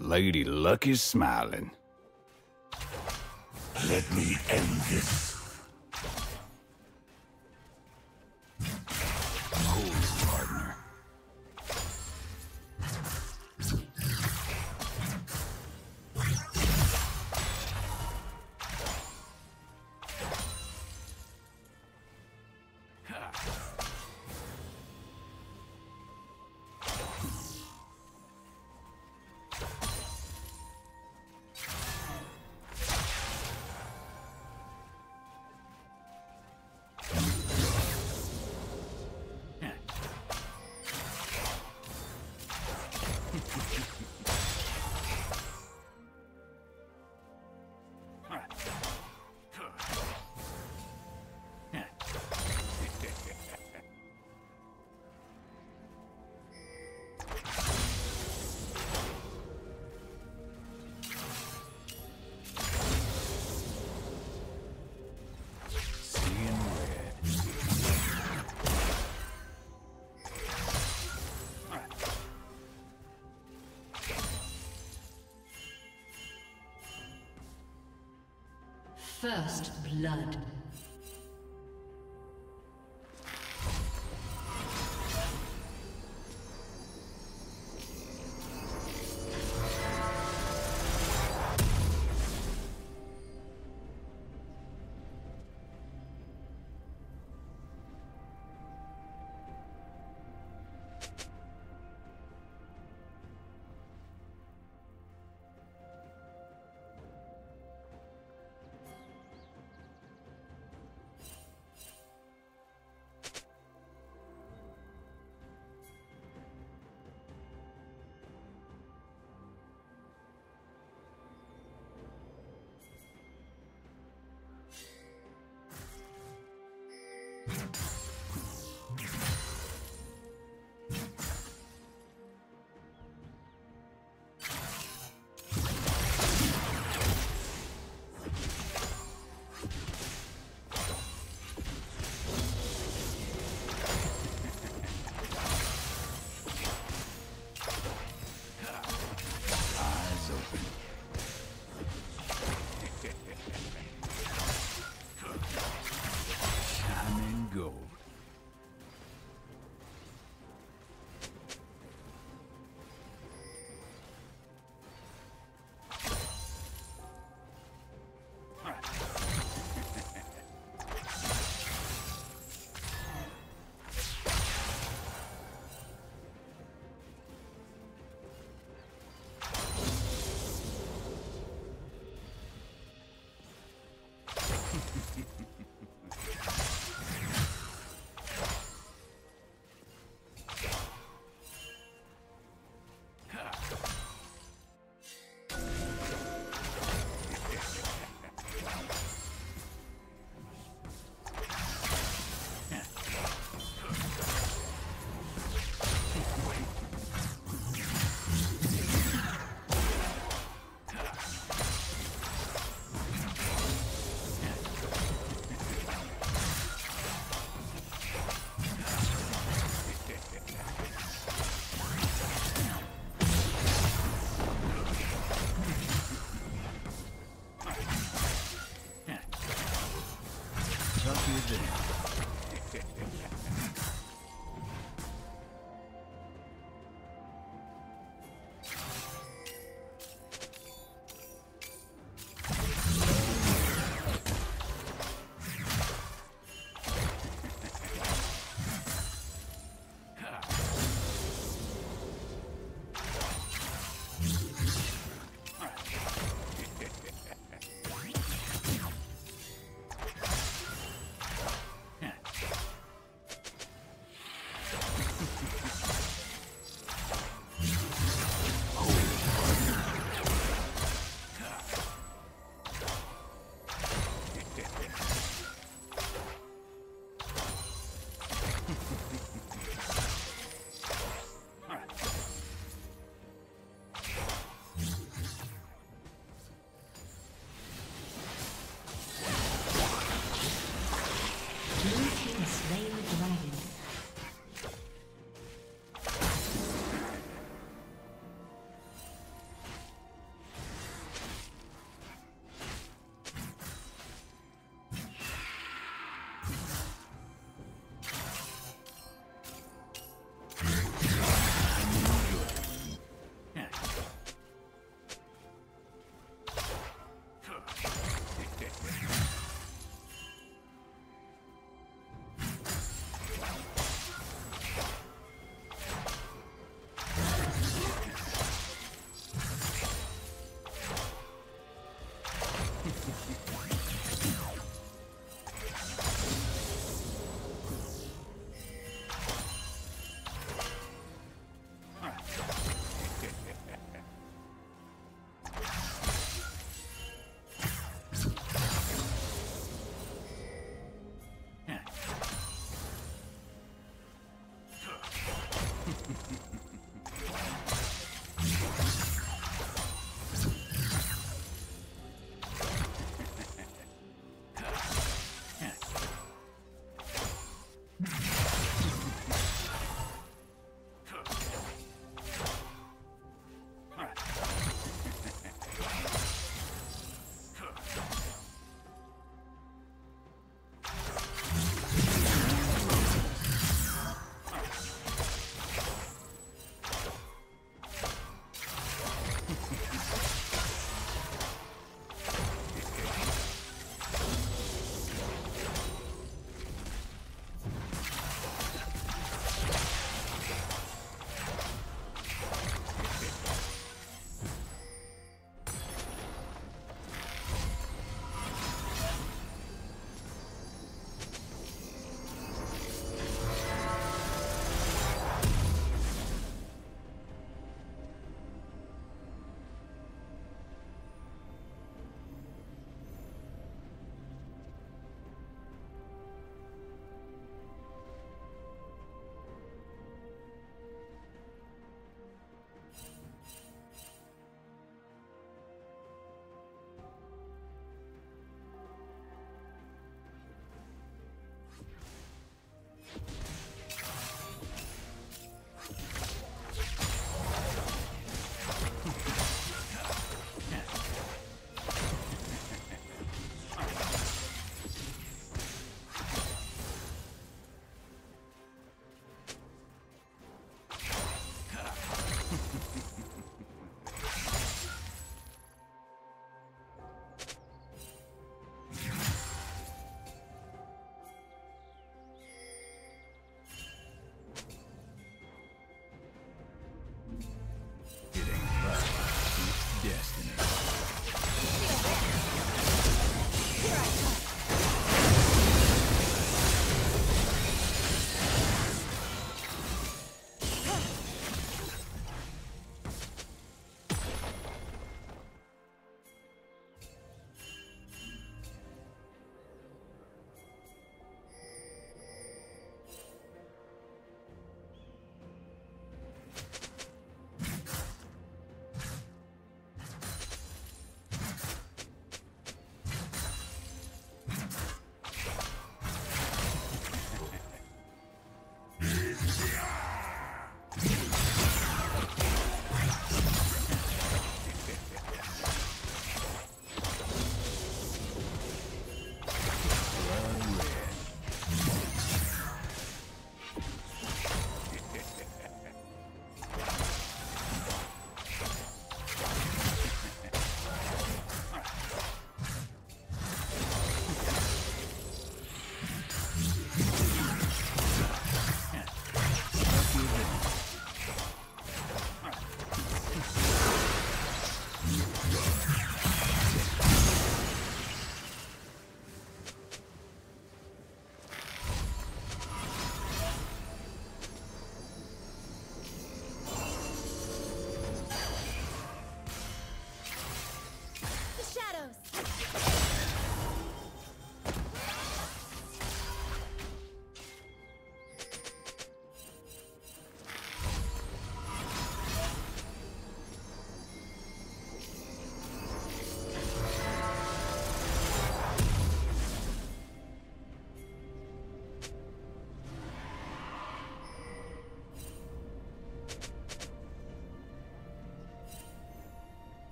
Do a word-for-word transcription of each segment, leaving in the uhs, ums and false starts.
Lady Luck is smiling. Let me end this. First blood.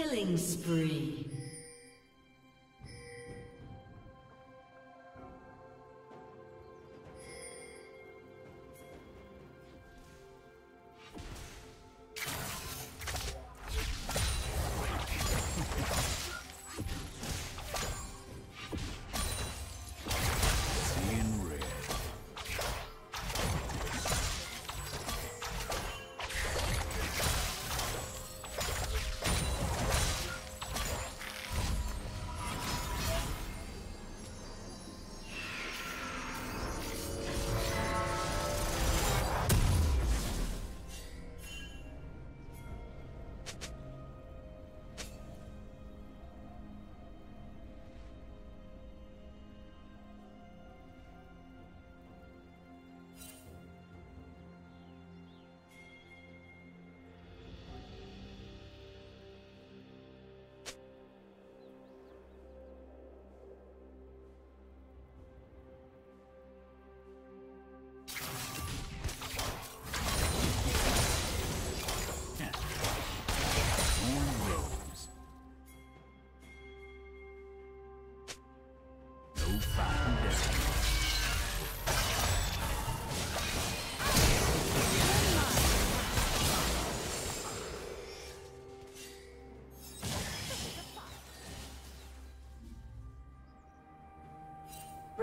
Killing spree.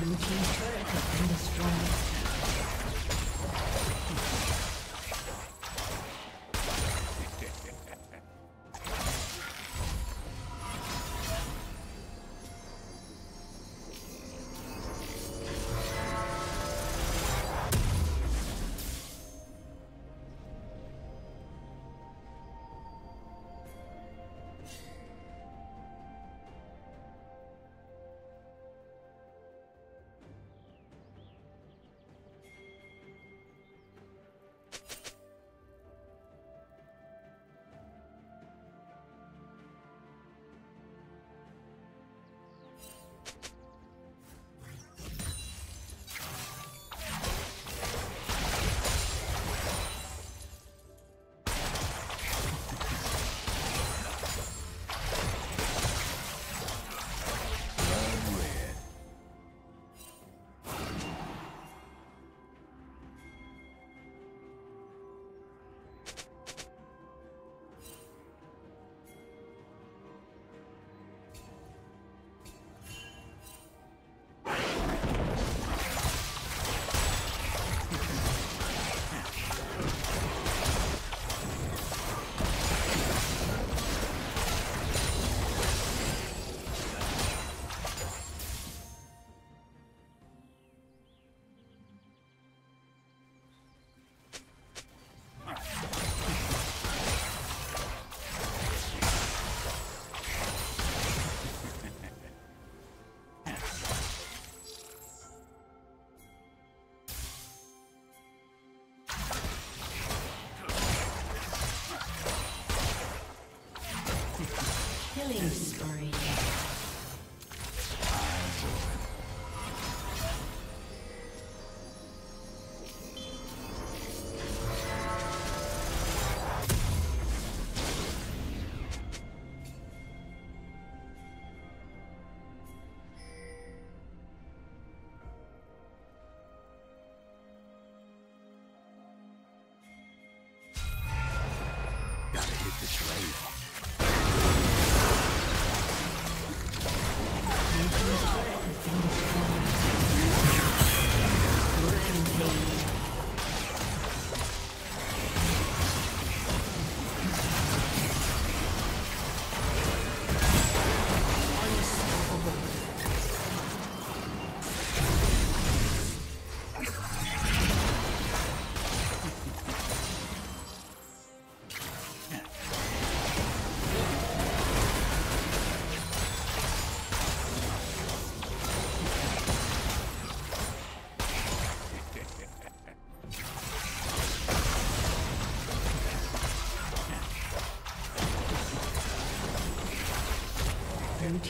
Blue team's turret has been destroyed.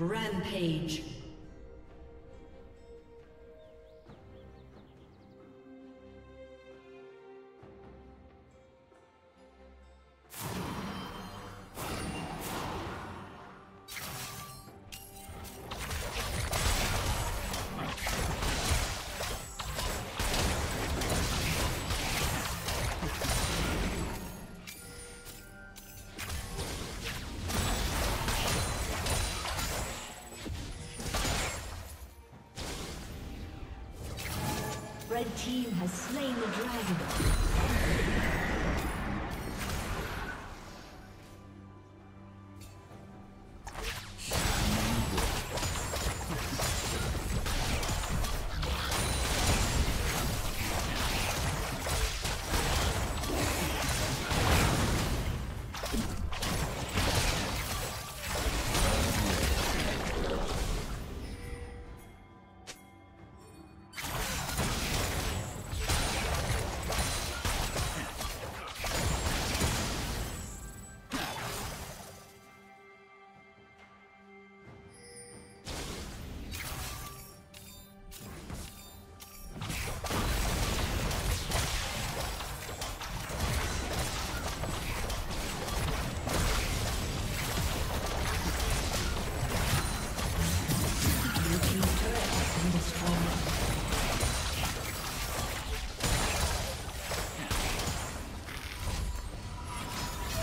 Rampage. Red team has slain the dragon.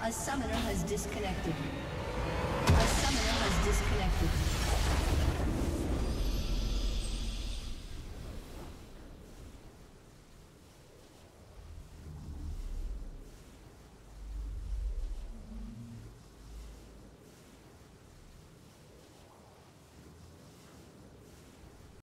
A summoner has disconnected. A summoner has disconnected.